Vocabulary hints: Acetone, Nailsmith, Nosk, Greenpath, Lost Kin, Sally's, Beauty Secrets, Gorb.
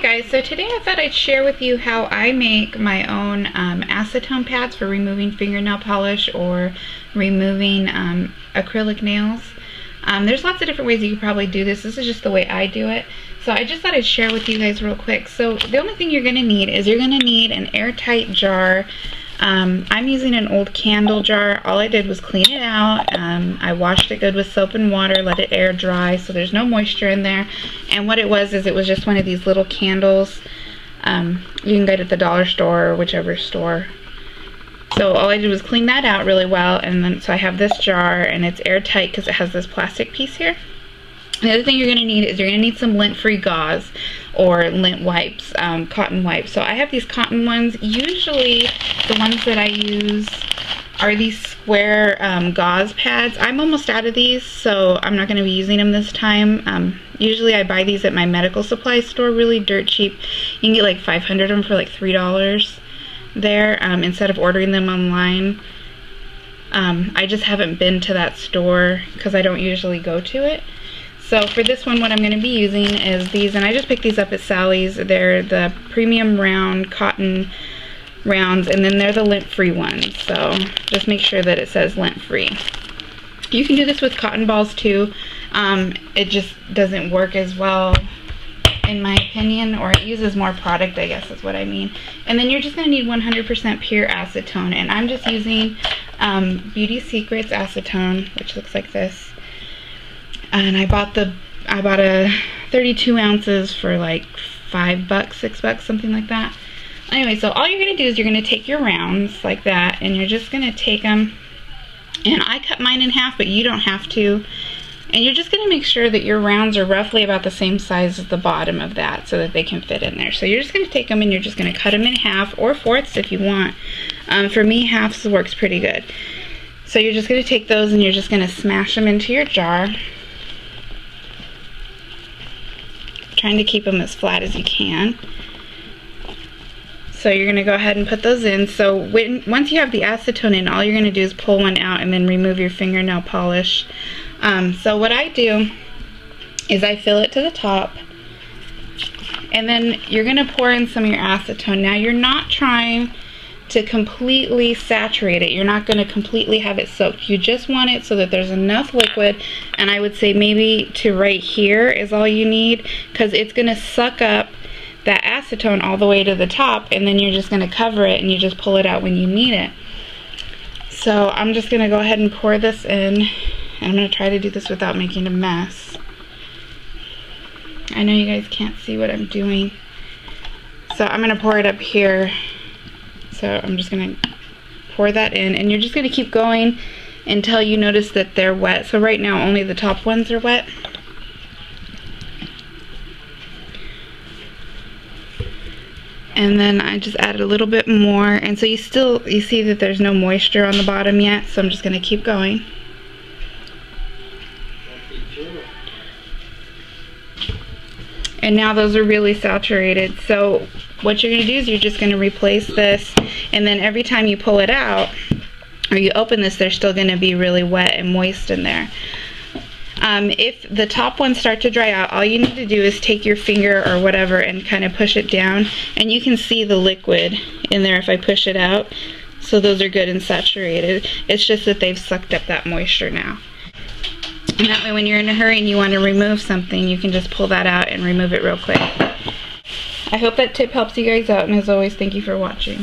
Hi guys, so today I thought I'd share with you how I make my own acetone pads for removing fingernail polish or removing acrylic nails. There's lots of different ways you could probably do this. This is just the way I do it. So I just thought I'd share with you guys real quick. So the only thing you're going to need is you're going to need an airtight jar. I'm using an old candle jar. All I did was clean it out. I washed it good with soap and water, let it air dry so there's no moisture in there. And what it was just one of these little candles. You can get it at the dollar store or whichever store. So all I did was clean that out really well, and then so I have this jar and it's airtight because it has this plastic piece here. The other thing you're going to need is you're going to need some lint-free gauze or lint wipes, cotton wipes. So I have these cotton ones. Usually the ones that I use are these square gauze pads. I'm almost out of these, so I'm not going to be using them this time. Usually I buy these at my medical supply store, really dirt cheap. You can get like 500 of them for like $3 there instead of ordering them online. I just haven't been to that store because I don't usually go to it. So for this one, what I'm going to be using is these, and I just picked these up at Sally's. They're the premium round cotton rounds, and then they're the lint-free ones. So just make sure that it says lint-free. You can do this with cotton balls too. It just doesn't work as well, in my opinion, or it uses more product, I guess is what I mean. And then you're just going to need 100% pure acetone, and I'm just using Beauty Secrets acetone, which looks like this. And I bought a 32 ounces for like $5, $6, something like that. Anyway, so all you're going to do is you're going to take your rounds like that, and you're just going to take them. And I cut mine in half, but you don't have to. And you're just going to make sure that your rounds are roughly about the same size as the bottom of that so that they can fit in there. So you're just going to take them and you're just going to cut them in half or fourths if you want. For me, halves works pretty good. So you're just going to take those and you're just going to smash them into your jar, trying to keep them as flat as you can. So you're going to go ahead and put those in. So once you have the acetone in, all you're going to do is pull one out and then remove your fingernail polish. So what I do is I fill it to the top, and then you're going to pour in some of your acetone. Now you're not trying to completely saturate it. You're not going to completely have it soaked. You just want it so that there's enough liquid, and I would say maybe to right here is all you need, because it's going to suck up that acetone all the way to the top, and then you're just going to cover it and you just pull it out when you need it. So I'm just going to go ahead and pour this in, and I'm going to try to do this without making a mess. I know you guys can't see what I'm doing. So I'm going to pour it up here. So I'm just going to pour that in, and you're just going to keep going until you notice that they're wet. So right now only the top ones are wet. And then I just added a little bit more, and so you see that there's no moisture on the bottom yet, so I'm just going to keep going. And now those are really saturated. So what you're going to do is you're just going to replace this, and then every time you pull it out or you open this, they're still going to be really wet and moist in there. If the top ones start to dry out, all you need to do is take your finger or whatever and kind of push it down, and you can see the liquid in there if I push it out. So those are good and saturated. It's just that they've sucked up that moisture now. And that way when you're in a hurry and you want to remove something, you can just pull that out and remove it real quick. I hope that tip helps you guys out, and as always, thank you for watching.